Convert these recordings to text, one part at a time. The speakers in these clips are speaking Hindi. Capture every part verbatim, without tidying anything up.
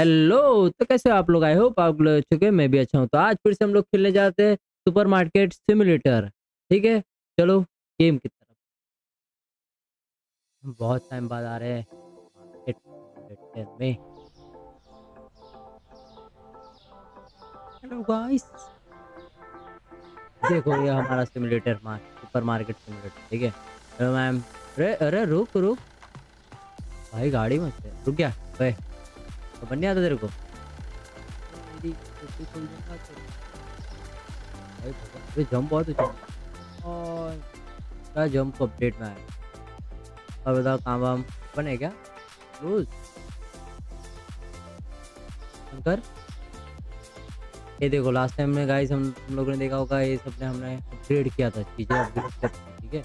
हेलो, तो कैसे आप लोग? आई होप आप लोग अच्छे होंगे, मैं भी अच्छा हूँ। तो आज फिर से हम लोग खेलने जाते हैं सुपर मार्केट सिमुलेटर। ठीक है, चलो गेम की तरफ। बहुत टाइम बाद आ रहे हैं मार्केट सिमुलेटर में। हेलो गाइस, देखो ये हमारा simulator market, supermarket simulator. ठीक है, हेलो मैम। अरे अरे रुक रुक भाई, गाड़ी में रुक गया भाई। तो बनने आता तेरे को भाई, जंप बहुत और क्या, जंप को अपडेट में आया। अब बताओ काम वाम बने क्या? रोज शंकर, ये देखो लास्ट टाइम में गाइस हम हम लोगों ने देखा होगा, ये सबने हमने अपग्रेड किया था चीज़ें। ठीक है,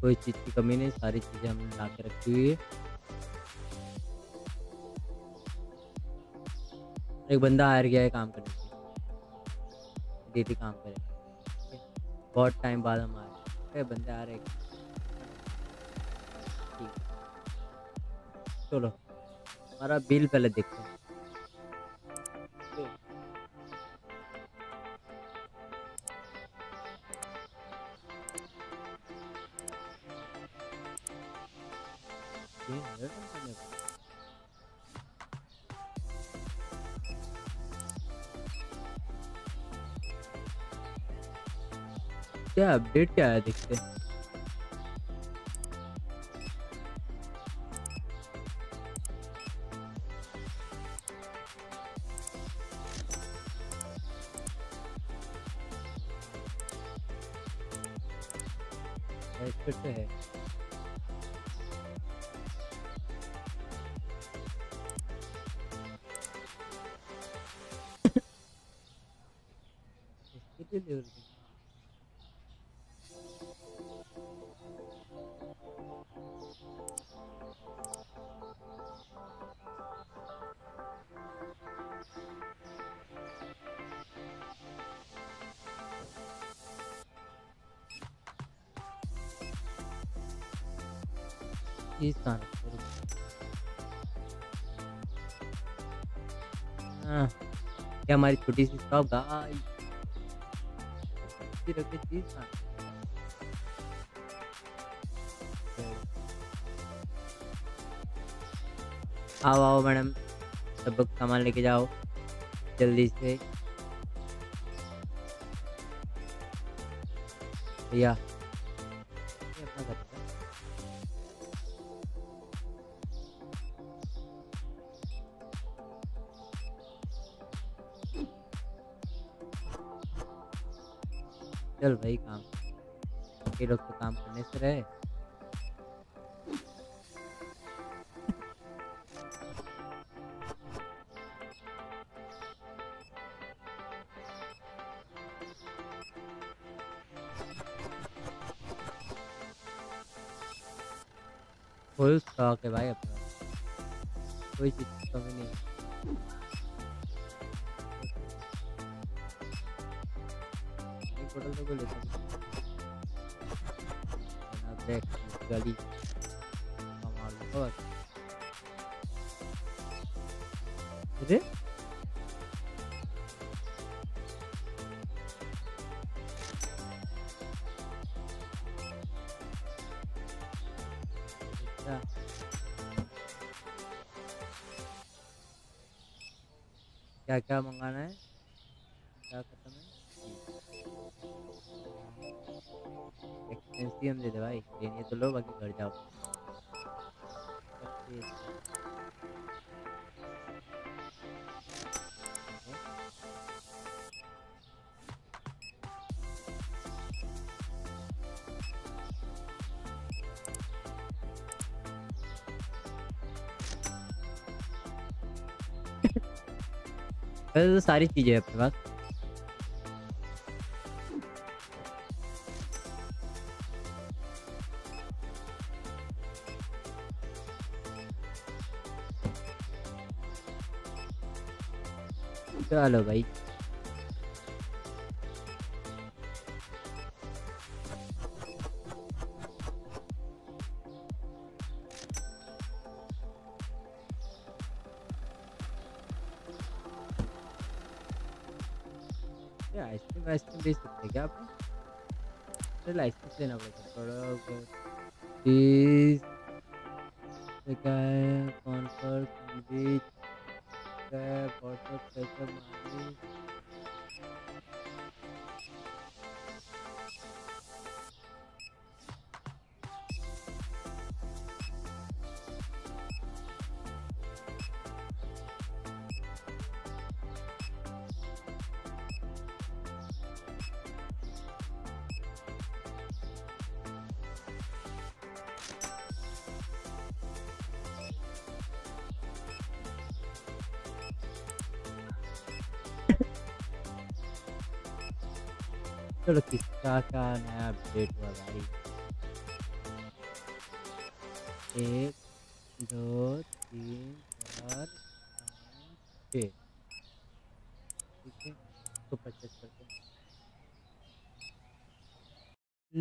कोई चीज़ की कमी नहीं, सारी चीज़ें हमने ला के रखी हुई है। एक बंदा हायर गया है काम करने के लिए, दीदी काम करे। बहुत टाइम बाद हम आए, बंदे आ रहे हैं। ठीक, चलो हमारा बिल पहले देखते हैं। क्या अपडेट क्या आया देखते हैं। है क्या हमारी छोटी सी शॉप गाइस, ये रखे चीज ना। आओ आओ मैडम, सब सामान लेके जाओ जल्दी से भैया। चल भाई, काम ये लोग तो काम करने से रहे। फुल स्टॉक है भाई अपना, कोई चीज की कमी नहीं है। अरे क्या क्या मंगाना है, क्या खत्म है? एक्सपेंसिव दे दे भाई, लेने तो लो, बाकी घर जाओ। तो सारी चीजें अपने पास। चलो भाई, क्या आइसक्रीम आइसक्रीम बेच सकते हैं क्या आप? चल आइसक्रीम लेना पड़ेगा थोड़ा। चीज क्या है कौन पर बीच का बॉटल कैसे मारी किसका का नया अपडेट हुआ भाई? एक दो तीन चार पाँच छः, ठीक है इसको परचेज करते हैं।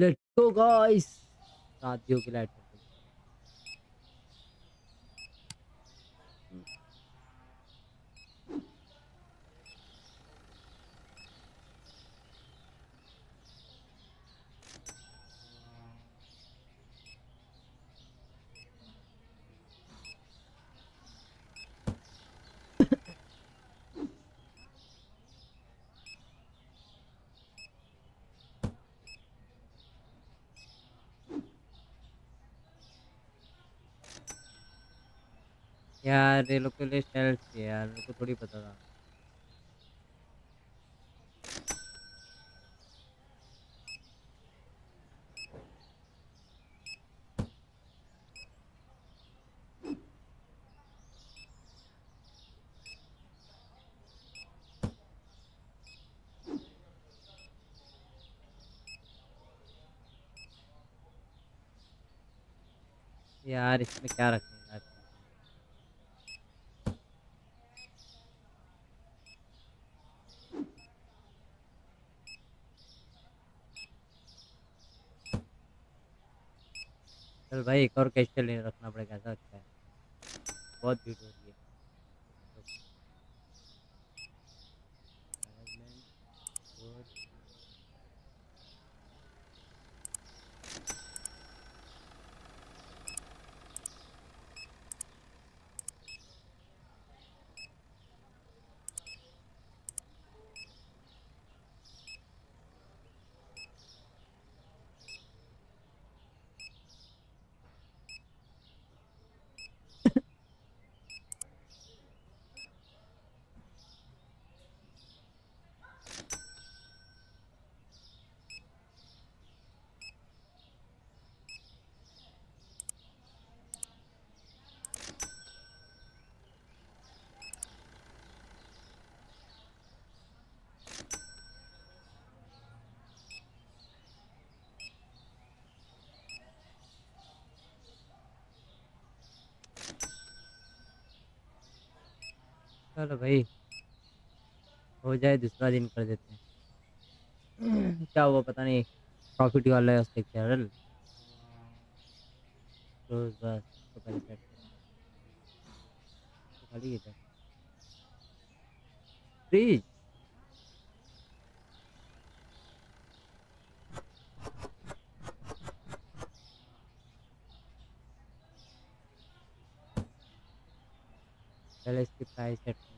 लेट्स गो गाइस, शादियों की लाइट यार ये लोग के लिए स्टाइल चाहिए यार, मेरे को थोड़ी पता था। यार इसमें क्या रखें? चल भाई एक और कैसे ले रखना पड़ेगा, ऐसा लगता है बहुत भीड़ हो रही है। चलो भाई हो जाए, दूसरा दिन कर देते हैं। क्या हुआ पता नहीं, प्रॉफिट वाला है उसके चैनल रोज बस तो पहले सेट खाली है। प्लीज पहले इसकी प्राइस सेट करना।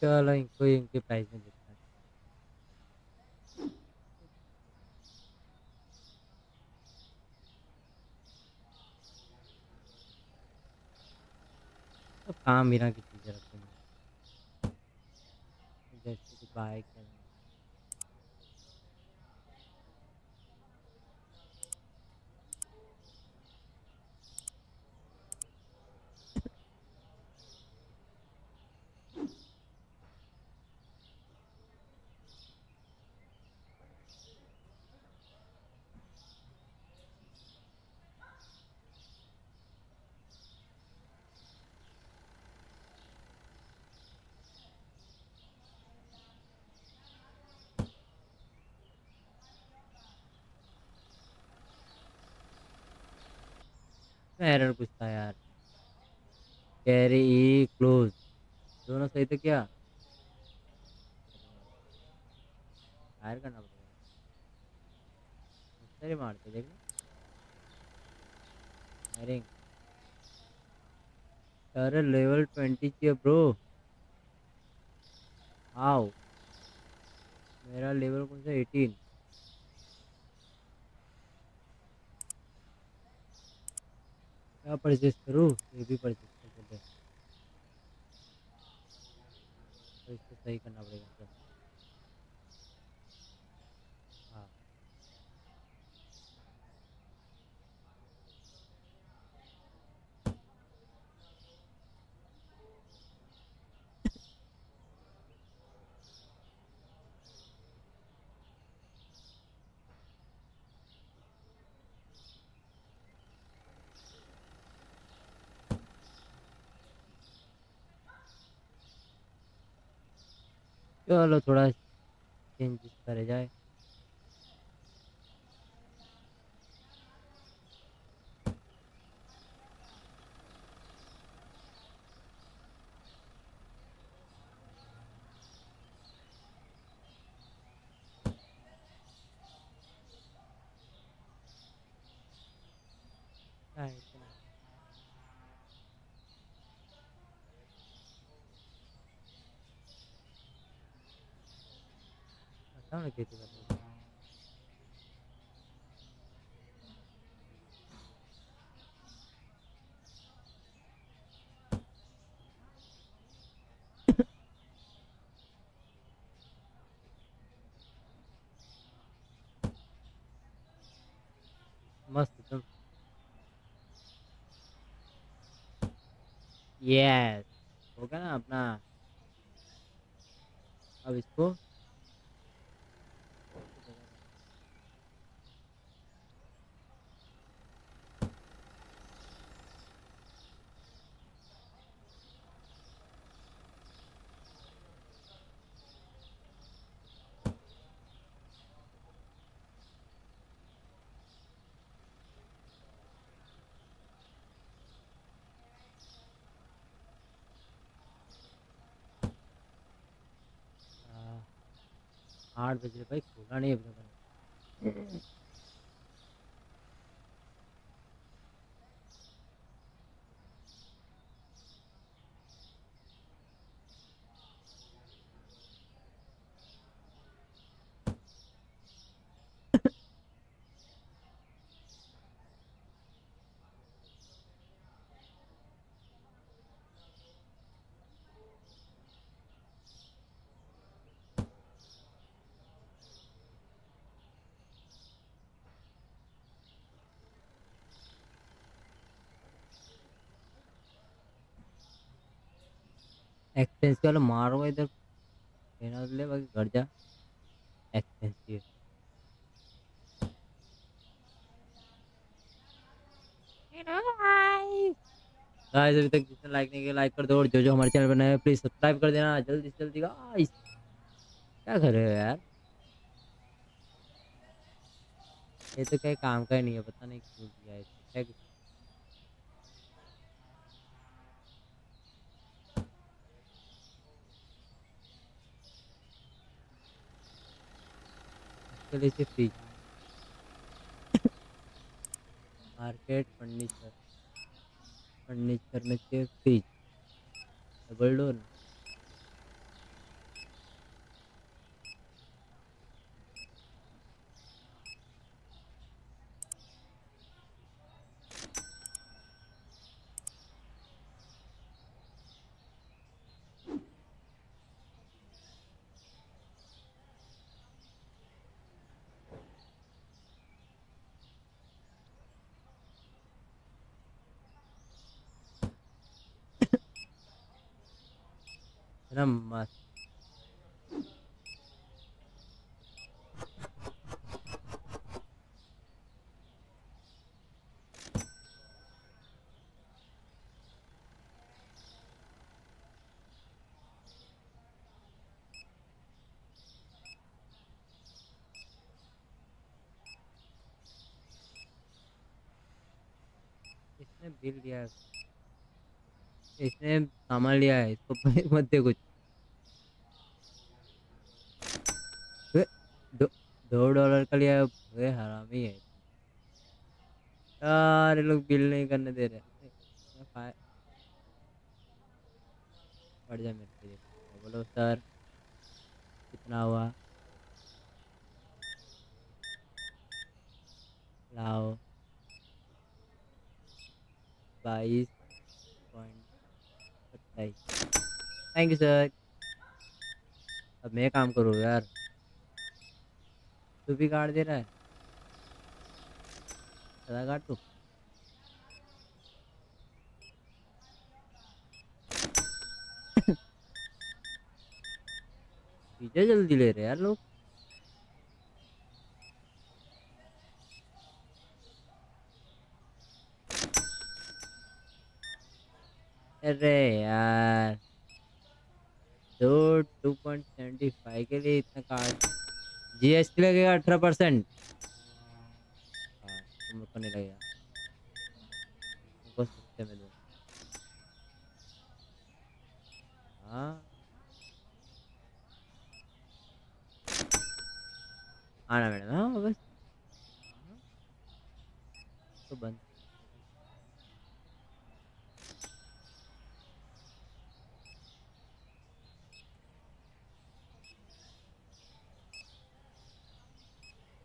चलो इनको इनके प्राइस में देखते हैं। तो काम बिना की चीजें रखेंगे जैसे कि बाइक। इसमें एरर कुछ था यार। कैरी क्लोज दोनों सही थे क्या? फायर करना पड़ेगा, मारते देख फायरिंग। अरे लेवल ट्वेंटी की है ब्रो। आओ मेरा लेवल कौन सा एटीन। क्या परचेज करूँ? ये भी परचेज कर तो इसको सही करना पड़ेगा। हाँ चलो थोड़ा चेंजेस करे जाए। मस्त तुम। यस हो गया ना अपना। अब इसको आठ बज रहे भाई, खोला नहीं है। एक्सपेंस वाला मारूंगा इधर ले, बाकी घर जा। एक्सपेंसिव गाइस, अभी तक जिसने लाइक नहीं किया लाइक कर दो, और जो जो हमारे चैनल पर नए हैं प्लीज सब्सक्राइब कर देना जल्दी से जल्दी गाइस। क्या कर रहे हो यार? ये तो कहीं काम का ही नहीं है, पता नहीं क्यों किया इसको। फ्री मार्केट फर्नीचर फर्नीचर में चाहिए फ्रीज डबल डोर। नमस्ते इसने बिल लिया है, इसने सामान लिया है, इसको मत दे कुछ। दो, दो डॉलर का लिया है, हरामी है। सारे लोग बिल नहीं करने दे रहे। बढ़ जा मेरे लिए। बोलो सर कितना हुआ, लाओ बाईस पॉइंट सत्ताईस। Thank you sir. अब मैं काम करूँ यार, तू भी कार्ड दे रहा है सदा कार्ड तू। पीछे जल्दी ले रहे यार लोग। अरे यार दो टू पॉइंट सेवेंटी फाइव के लिए इतना कार्ड। जीएसटी लगेगा अठारह परसेंट। तुम लोग को नहीं लगेगा, तुमको सस्ते में दो। हाँ आना मैडम। हाँ बस तो बंद।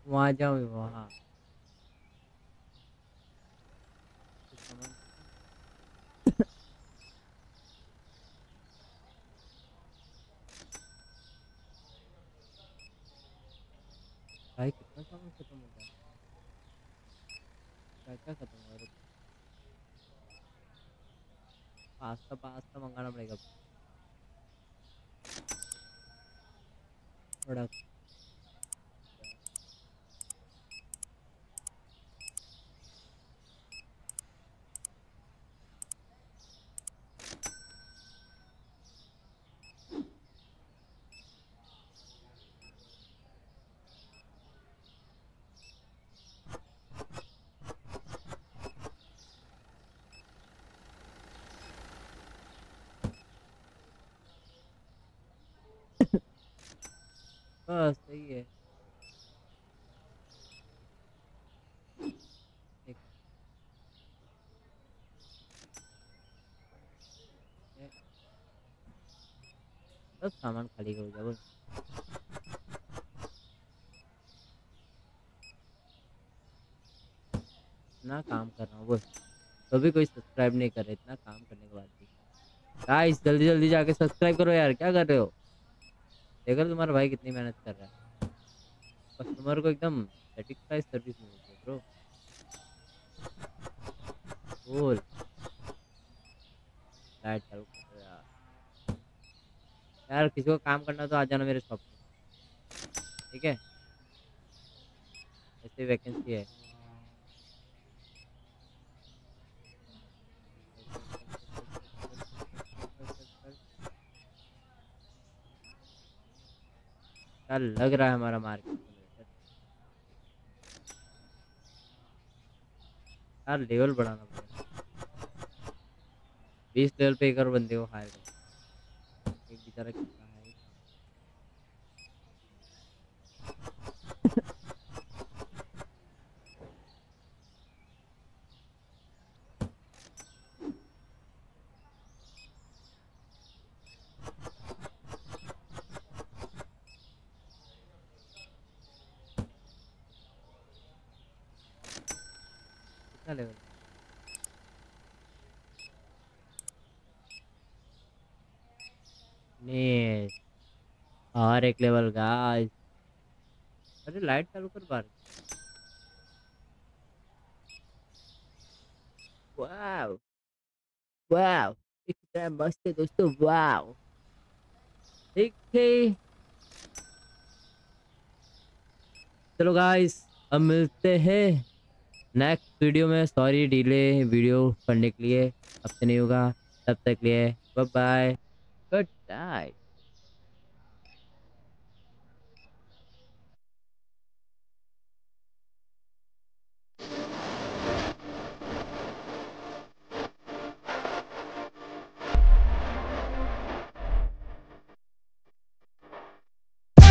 वहाँ जाओ वहाँ। भाई कितना सामान खत्म हो गया, क्या क्या खत्म हो गया। पास्ता पास्ता मंगाना पड़ेगा। थोड़ा बस सही है। बस सामान खाली हो जाओ। इतना काम कर रहा हूँ बोल, तो भी कोई सब्सक्राइब नहीं कर रहा। इतना काम करने के बाद भी गाइस जल्दी जल्दी जाके सब्सक्राइब करो यार। क्या कर रहे हो, देखो तुम्हारा भाई कितनी मेहनत कर रहा है। कस्टमर को एकदम सेटिस्फाइड सर्विस मिलती है ब्रो। बोल लाइट चालू कर यार। यार किसी को काम करना तो आ जाना मेरे शॉप पे, ठीक है। ऐसे वैकेंसी है। लग रहा है हमारा मार्केट यार। लेवल बढ़ाना पड़ेगा। बीस लेवल पे एक और बंदे को हायर करो। एक बेचारा कितना है लेवल। नहीं और एक लेवल गाइस। अरे लाइट चालू कर बाहर। वाव वाव इतना मस्त है दोस्तों। वाव ठीक है। चलो गाइस अब मिलते हैं नेक्स्ट वीडियो में। सॉरी डिले वीडियो करने के लिए, अब से नहीं होगा। तब तक लिए बाय बाय, गुड बाय।